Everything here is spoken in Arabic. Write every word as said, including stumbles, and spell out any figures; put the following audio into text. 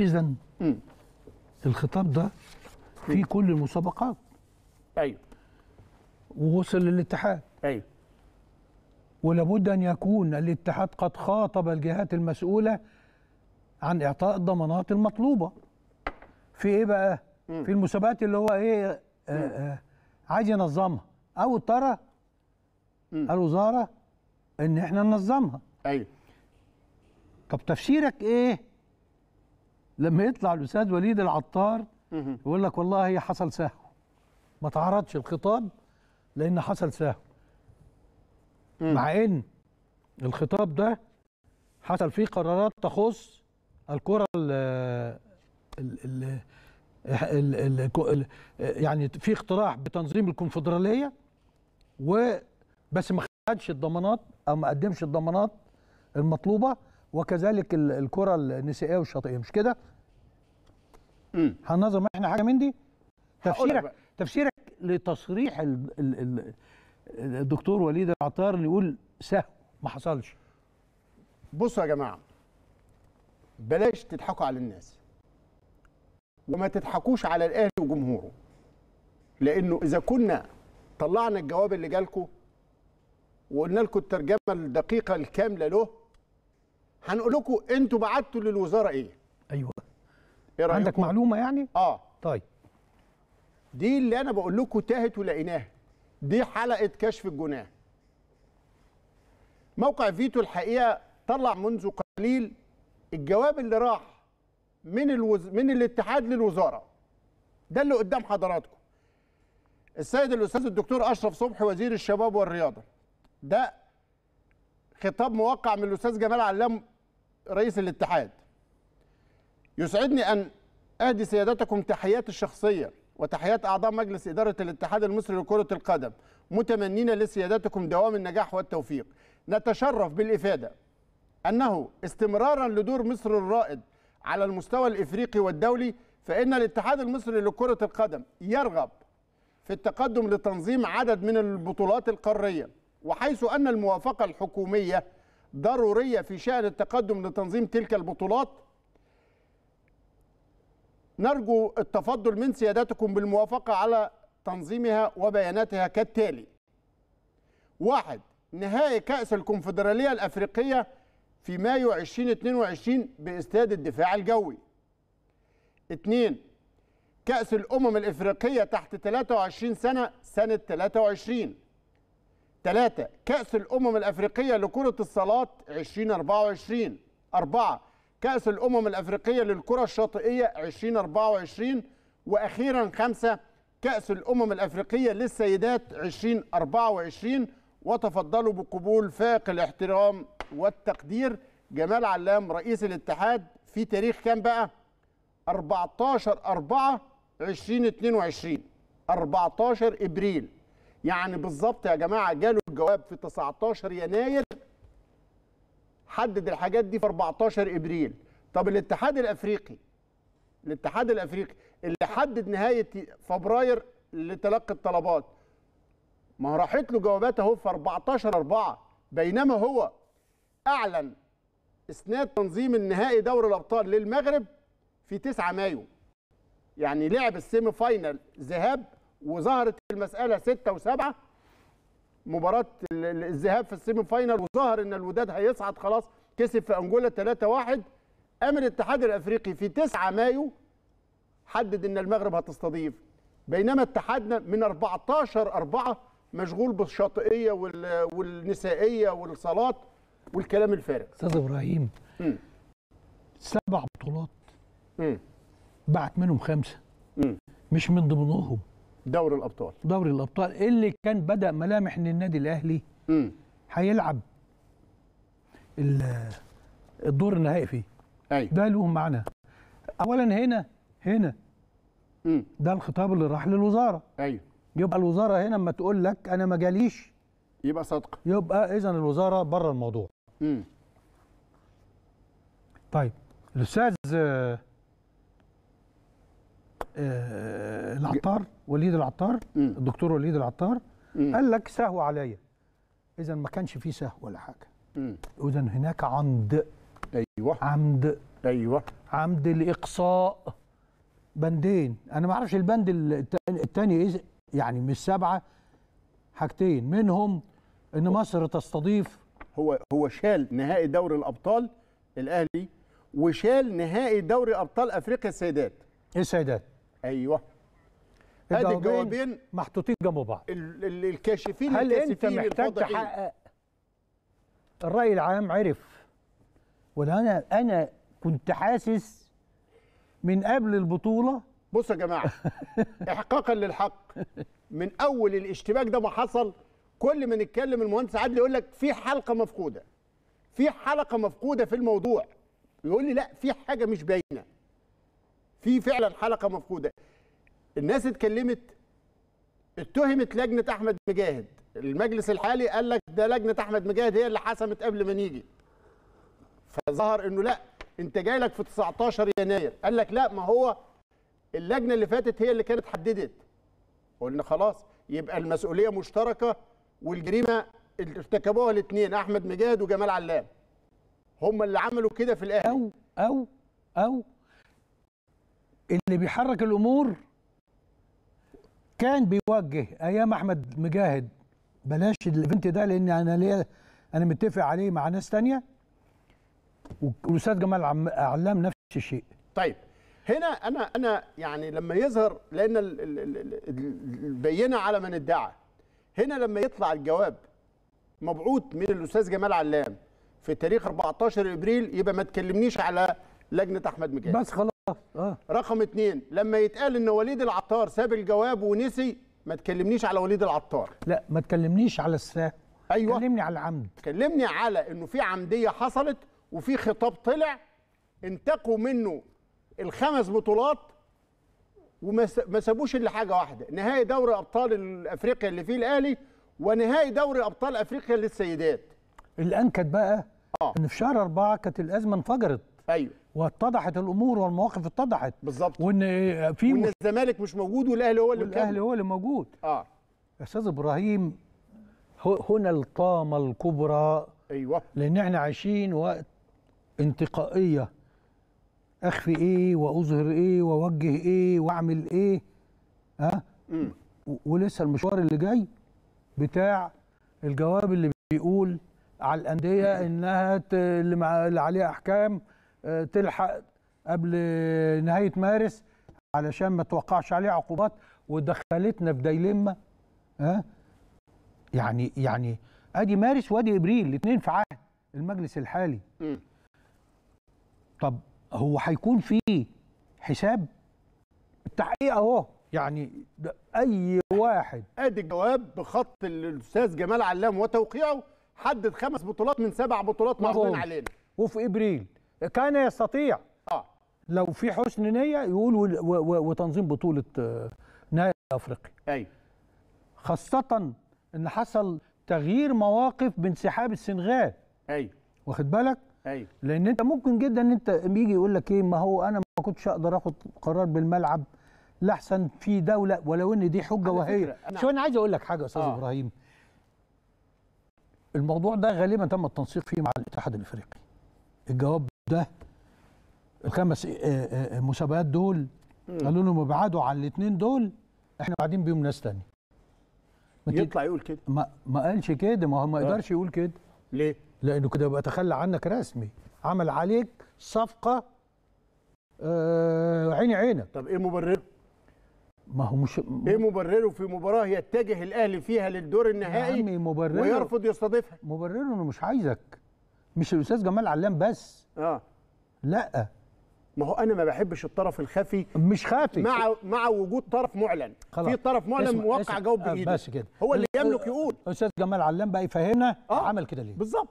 إذن الخطاب ده في كل المسابقات. أيوه. ووصل للاتحاد. أيوه. ولابد أن يكون الاتحاد قد خاطب الجهات المسؤولة عن إعطاء الضمانات المطلوبة. في إيه بقى؟ مم. في المسابقات اللي هو إيه آآ آآ عايز ينظمها أو اضطر الوزارة إن إحنا ننظمها. أيوه. طب تفسيرك إيه لما يطلع الأستاذ وليد العطار مم. يقول لك والله حصل سهو، ما تعرضش الخطاب لأن حصل سهو، مع ان الخطاب ده حصل فيه قرارات تخص الكره ال ال يعني في اقتراح بتنظيم الكونفدراليه، وبس ما خدش الضمانات او ما قدمش الضمانات المطلوبه، وكذلك الكره النسائيه والشاطئيه، مش كده؟ هننظم احنا حاجه من دي. تفسيرك تفسيرك لتصريح ال ال الدكتور وليد العطار اللي يقول سهو ما حصلش. بصوا يا جماعه، بلاش تضحكوا على الناس وما تضحكوش على الاهلي وجمهوره، لانه اذا كنا طلعنا الجواب اللي جالكم وقلنا لكم الترجمه الدقيقه الكامله له، هنقول لكم انتوا بعتوا للوزاره ايه. ايوه. ايه رايكم؟ عندك معلومه يعني؟ اه طيب، دي اللي انا بقول لكم تاهت ولقيناها، دي حلقة كشف الجناه. موقع فيتو الحقيقة طلع منذ قليل الجواب اللي راح من الوز... من الاتحاد للوزارة، ده اللي قدام حضراتكم. السيد الأستاذ الدكتور أشرف صبحي وزير الشباب والرياضة، ده خطاب موقع من الأستاذ جمال علام رئيس الاتحاد. يسعدني أن أهدي سيادتكم تحياتي الشخصية وتحيات أعضاء مجلس إدارة الاتحاد المصري لكرة القدم، متمنين لسيادتكم دوام النجاح والتوفيق. نتشرف بالإفادة أنه استمرارا لدور مصر الرائد على المستوى الإفريقي والدولي، فإن الاتحاد المصري لكرة القدم يرغب في التقدم لتنظيم عدد من البطولات القارية، وحيث أن الموافقة الحكومية ضرورية في شأن التقدم لتنظيم تلك البطولات، نرجو التفضل من سيادتكم بالموافقة على تنظيمها وبياناتها كالتالي. واحد، نهائي كأس الكونفدرالية الأفريقية في مايو ألفين واثنين وعشرين باستاد الدفاع الجوي. اثنين، كأس الأمم الأفريقية تحت ثلاثة وعشرين سنة سنة ثلاثة وعشرين. ثلاثة، كأس الأمم الأفريقية لكرة الصالات ألفين وأربعة وعشرين. أربعة، كأس الأمم الأفريقية للكرة الشاطئية ألفين وأربعة وعشرين. وأخيرا خمسة، كأس الأمم الأفريقية للسيدات ألفين وأربعة وعشرين. وتفضلوا بقبول فائق الاحترام والتقدير جمال علام رئيس الاتحاد، في تاريخ كام بقى؟ أربعتاشر أربعة ألفين واثنين وعشرين، أربعتاشر إبريل. يعني بالظبط يا جماعة جاله الجواب في تسعتاشر يناير، حدد الحاجات دي في أربعتاشر إبريل. طب الاتحاد الأفريقي، الاتحاد الأفريقي اللي حدد نهاية فبراير لتلقي الطلبات، ما راحت له جوابات اهو في أربعتاشر أربعة، بينما هو أعلن إسناد تنظيم النهائي دوري الأبطال للمغرب في تسعة مايو. يعني لعب السيمي فاينال ذهاب، وظهرت المسألة ستة وسبعة، مباراة الذهاب في السيمي فاينال، وظهر ان الوداد هيصعد خلاص، كسب في انجولا ثلاثة واحد. قام الاتحاد الافريقي في تسعة مايو حدد ان المغرب هتستضيف، بينما اتحادنا من أربعتاشر أربعة مشغول بالشاطئيه والنسائيه والصالات والكلام الفارغ. استاذ ابراهيم، م. سبع بطولات م. بعت منهم خمسه م. مش من ضمنهم دوري الابطال. دوري الابطال اللي كان بدا ملامح ان النادي الاهلي هيلعب الدور النهائي فيه. أيوة. ده له معنى. اولا هنا هنا مم. ده الخطاب اللي راح للوزاره. ايوه. يبقى الوزاره هنا اما تقول لك انا ما جاليش يبقى صادقه، يبقى اذا الوزاره بره الموضوع. مم. طيب الاستاذ العطار، وليد العطار، الدكتور وليد العطار قال لك سهو عليا، اذا ما كانش فيه سهو ولا حاجه، اذا هناك عمد. ايوه عمد. ايوه عمد الإقصاء بندين. أنا ما أعرفش البند الثاني إيه يعني، مش سبعة، حاجتين منهم إن مصر تستضيف. هو هو شال نهائي دوري الأبطال الأهلي وشال نهائي دوري أبطال أفريقيا السيدات. إيه السيدات؟ أيوه، هذه الجوابين محطوطين جنب بعض. الكاشفين هل انت محتاج تحقق؟ الرأي العام عرف، ولا انا انا كنت حاسس من قبل البطولة. بصوا يا جماعة احقاقا للحق، من اول الاشتباك ده ما حصل كل ما نتكلم المهندس عادل يقول لك في حلقة مفقودة، في حلقة مفقودة في الموضوع، يقول لي لا في حاجة مش باينة، في فعلا حلقة مفقودة. الناس اتكلمت، اتهمت لجنه احمد مجاهد، المجلس الحالي قال لك ده لجنه احمد مجاهد هي اللي حسمت قبل ما نيجي، فظهر انه لا انت جاي لك في تسعتاشر يناير، قال لك لا ما هو اللجنه اللي فاتت هي اللي كانت حددت. قلنا خلاص يبقى المسؤوليه مشتركه، والجريمه اللي ارتكبوها الاثنين احمد مجاهد وجمال علام هم اللي عملوا كده في الاهلي. او او او اللي بيحرك الامور كان بيوجه ايام احمد مجاهد بلاش الايفنت ده، لان انا ليه انا متفق عليه مع ناس ثانيه، والاستاذ جمال علام نفس الشيء. طيب هنا انا انا يعني لما يظهر، لان البينه على من ادعى، هنا لما يطلع الجواب مبعوث من الاستاذ جمال علام في تاريخ اربعتاشر ابريل، يبقى ما تكلمنيش على لجنه احمد مجاهد بس خلاص. آه. رقم اتنين، لما يتقال ان وليد العطار ساب الجواب ونسي، ما تكلمنيش على وليد العطار. لا ما تكلمنيش على الساعه. ايوه كلمني على العمد، كلمني على انه في عمديه حصلت وفي خطاب طلع انتقوا منه الخمس بطولات وما سابوش الا حاجه واحده، نهائي دوري ابطال افريقيا اللي فيه الاهلي ونهائي دوري ابطال افريقيا للسيدات. الانكت بقى آه. ان في شهر اربعه كانت الازمه انفجرت. ايوه واتضحت الامور والمواقف اتضحت بالظبط، وان في وان الزمالك مش موجود والاهلي هو اللي والاهلي هو اللي موجود. اه استاذ ابراهيم، هنا الطامه الكبرى. ايوه لان احنا عايشين وقت انتقائيه، اخفي ايه واظهر ايه واوجه ايه واعمل ايه. ها أه؟ ولسه المشوار اللي جاي بتاع الجواب اللي بيقول على الانديه انها اللي عليها احكام تلحق قبل نهايه مارس علشان ما توقعش عليه عقوبات، ودخلتنا في دايلمه. ها يعني يعني ادي مارس وادي ابريل الاثنين في عهد المجلس الحالي. م. طب هو هيكون في حساب؟ التحقيق اهو، يعني اي واحد ادي الجواب بخط الاستاذ جمال علام وتوقيعه حدد خمس بطولات من سبع بطولات ماخدين علينا، وفي ابريل كان يستطيع آه. لو في حسن نيه يقول وتنظيم بطوله نهائي افريقيا. ايوه خاصه ان حصل تغيير مواقف بانسحاب السنغال. ايوه واخد بالك. ايوه لان انت ممكن جدا ان انت بيجي يقول لك ايه، ما هو انا ما كنتش اقدر اخد قرار بالملعب لاحسن في دوله، ولو ان دي حجه وهي. شو انا عايز اقول لك حاجه يا استاذ آه. ابراهيم، الموضوع ده غالبا تم التنسيق فيه مع الاتحاد الافريقي. الجواب ده الخمس مسابقات دول قالوا لهم ابعدوا عن الاثنين دول، احنا قاعدين بيهم ناس ثانيه. يطلع يقول كده؟ ما ما قالش كده، ما هو ما يقدرش يقول كده. ليه؟ لانه كده يبقى تخلى عنك رسمي، عمل عليك صفقه آه عيني عينك. طب ايه مبرره؟ ما هو مش ايه مبرره في مباراه يتجه الاهلي فيها للدور النهائي ويرفض يستضيفها؟ مبرره انه مش عايزك، مش الاستاذ جمال علام بس. اه لا ما هو انا ما بحبش الطرف الخفي، مش خافي مع مع وجود طرف معلن. في طرف معلن موقع جواب بايده بس كده، هو اللي يملك يقول. الاستاذ جمال علام بقى يفهمنا آه. عمل كده ليه بالظبط.